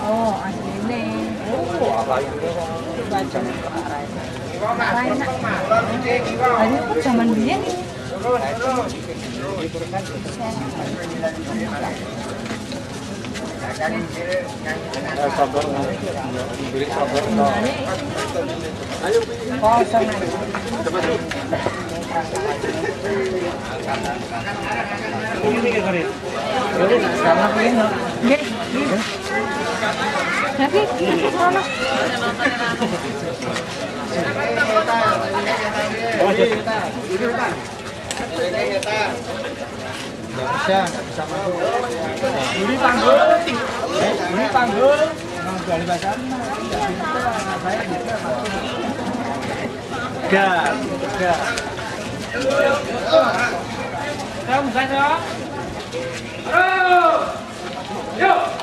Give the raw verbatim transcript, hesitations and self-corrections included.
Oh, asline. Oh, apa itu? Macam apa? Zaman dia nih. Tapi mana? Bisa sama ini panggul, ini panggul, kamu